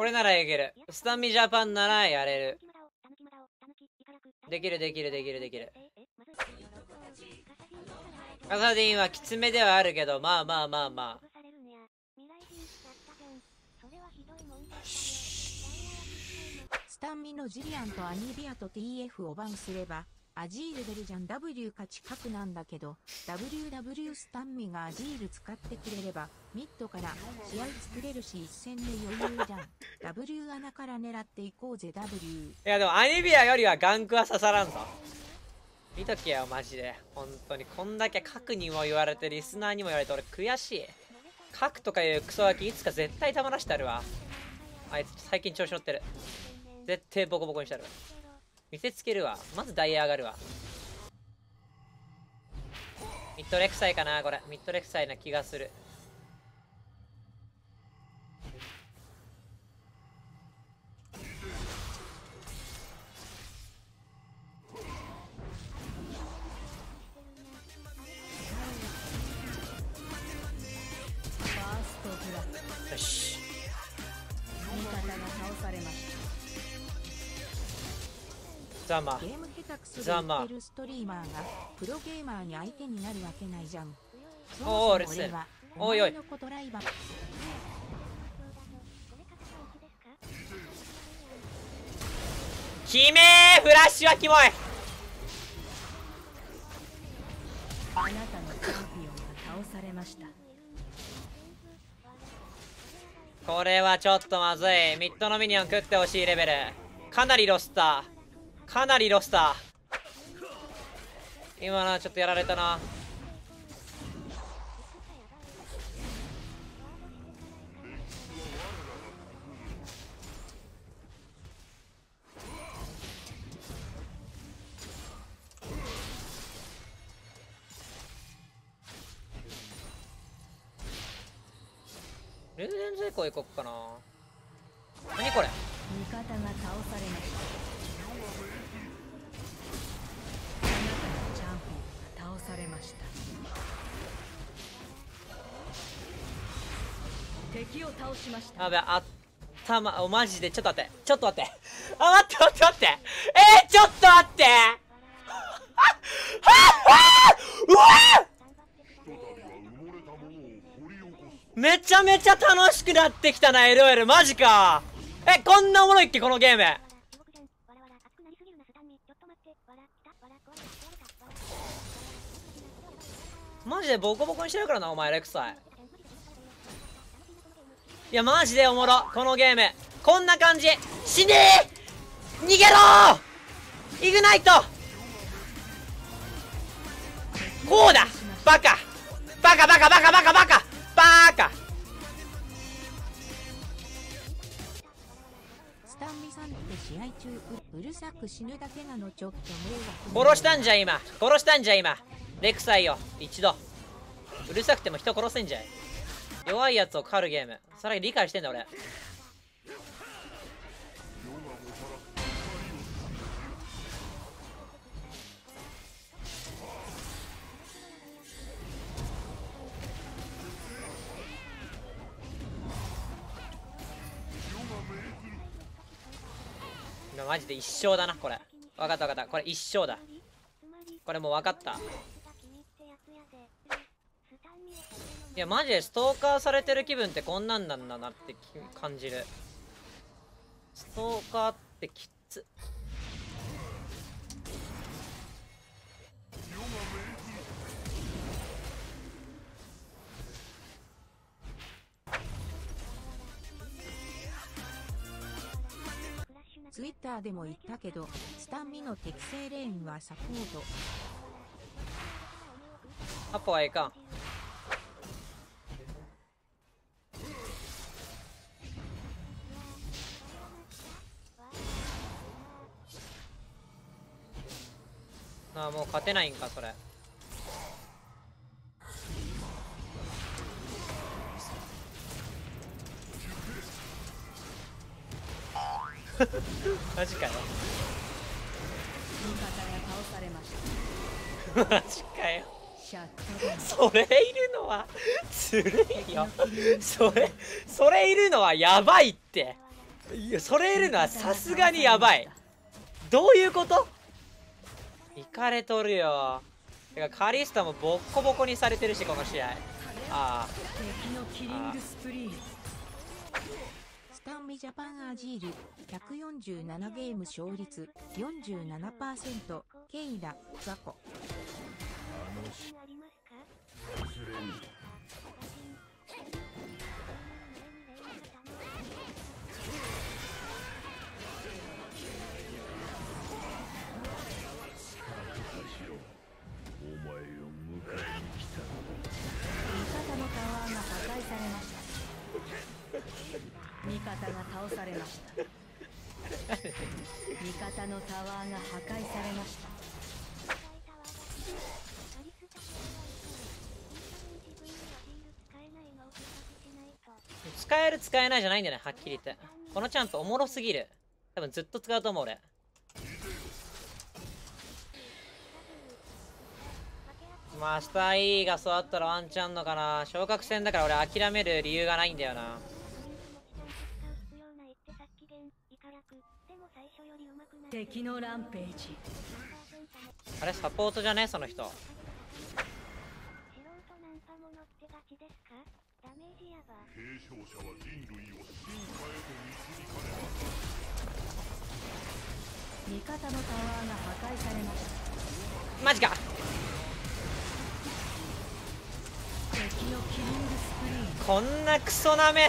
俺ならいける。スタミジャパンならやれる。できるできるできるできる。カサディンはきつめではあるけど、まあまあまあまあ。スタンミのジリアンとアニビアと TF をバンすれば、アジールベルジャン W か近くなんだけど、WW スタンミがアジール使ってくれれば、ミッドから試合作れるし一戦で余裕じゃん。W 穴から狙っていこうぜ W。いやでもアニビアよりはガンクは刺さらんぞ。見とけよマジで。本当にこんだけ核にも言われてリスナーにも言われて俺悔しい。核とかいうクソガキいつか絶対黙らしてあるわ。あいつ最近調子乗ってる。絶対ボコボコにしてある。見せつけるわ。まずダイヤ上がるわ。ミッドレクサイかなこれ。ミッドレクサイな気がする。ざまざまストリーマーがプロゲーマーに相手になるわけないじゃん。おおレッスンおいおいキメーフラッシュはキモい。あなたのチャンピオンが倒されました。これはちょっとまずい。ミッドのミニオン食ってほしいレベル。かなりロスターかなりロスター。今なちょっとやられたな。レジェンドエコー行こっかな。何これ。味方が倒されました。されました。敵を倒しました。やべあったまおマジでちょっと待ってちょっと待ってあ待って待って待ってちょっと待ってめちゃめちゃ楽しくなってきたな LOL マジか。こんなおもろいっけこのゲーム。マジでボコボコにしてるからなお前レクサイ。いやマジでおもろこのゲーム。こんな感じ。死ねー逃げろーイグナイトこうだバカバカバカバカバカバカバカ。スタンミさんって試合中うるさく死ぬだけなの。ちょっと殺したんじゃ今殺したんじゃ今レクサイよ一度。うるさくても人殺せんじゃい。弱いやつを狩るゲームそれ理解してんだ俺。マジで一生だなこれ。分かった分かったこれ一生だこれもう分かった。いやマジでストーカーされてる気分ってこんなんなんだなって感じる。ストーカーってきつ。ツイッターでも言ったけどスタンミの適正レーンはサポート。アポはいかん。あもう勝てないんかそれ。マジかよマジかよそれいるのはずるいよそれいるのはやばいって。いや、それいるのはさすがにやばい。どういうこと？いかれとるよ。てかカリスタもボッコボコにされてるし、この試合。ああ、スタンミジャパンアジール147ゲーム勝率 47%、 ケイラザコ。味方が倒されました。味方のタワーが破壊されました。使える使えないじゃないんだよね、はっきり言って。このチャンプおもろすぎる。多分ずっと使うと思う俺。マスター E がそうだったらワンチャンのかな。昇格戦だから俺諦める理由がないんだよな。敵のランページ。あれサポートじゃねえその人。味方のタワーが破壊されました。マジか。こんなクソなめ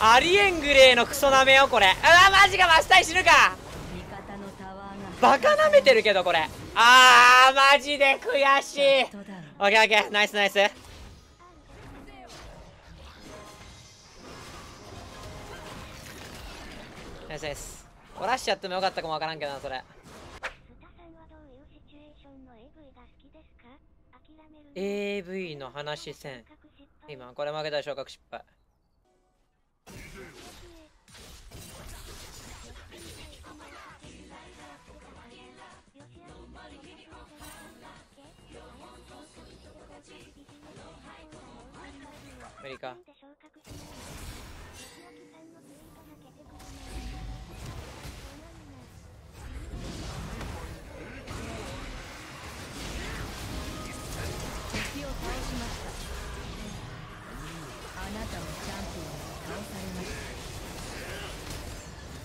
ありえんぐれえのクソなめよこれ。うわマジか、マスター死ぬか。バカなめてるけどこれ。あーマジで悔しい。オッケーオッケー、ナイスナイス。ナイスナイス。漏らしちゃってもよかったかもわからんけどなそれ。AV の話戦。今これ負けたら昇格失敗。無理か。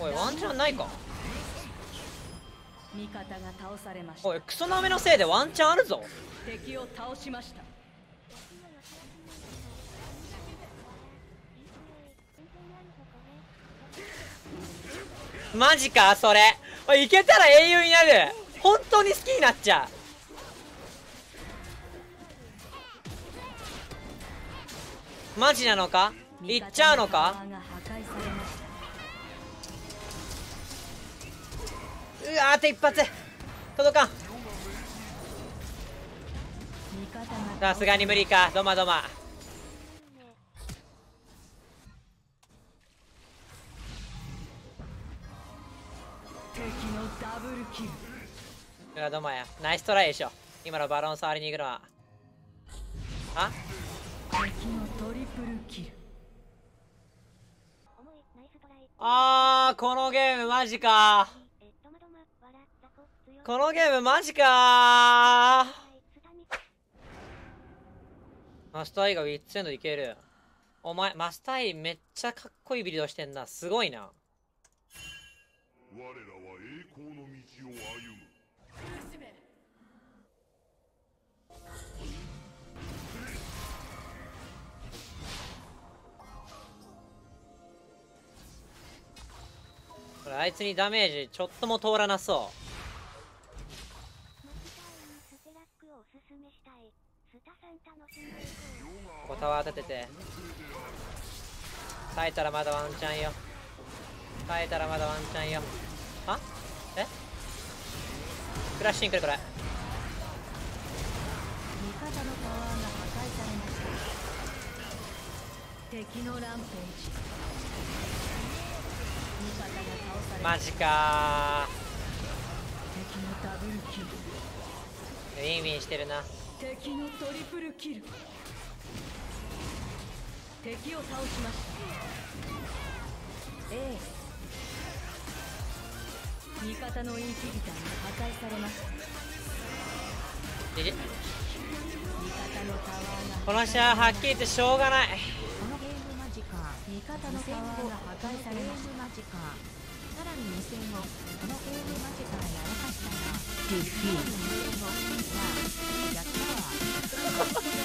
おいワンチャンないか。味方が倒されました。おいクソなめのせいでワンチャンあるぞ。敵を倒しました。マジかそれ。おいいけたら英雄になる。本当に好きになっちゃう。マジなのか、いっちゃうのか。うわあと一発届かん。さすがに無理か。ドマドマ。うわドマや。ナイストライでしょ今の。バロン触りに行くのは。ああーこのゲームマジか。このゲームマジか。マスター E がウィッツエンドいける。お前マスター E めっちゃかっこいいビルドしてんな。すごいな。我らは栄光の道を歩む。これあいつにダメージちょっとも通らなそう。ここタワー立てて耐えたらまだワンチャンよ。耐えたらまだワンチャンよ。あえクラッシングくる。これマジかー。ウィンウィンしてるな。敵のトリプルキル。敵を倒しました。味方のインヒビターが破壊されました。でこの試合はっきり言ってしょうがない。味方のタワーが破壊されました。さらに2戦後、このゲームマジカやらかしたが、ディフィー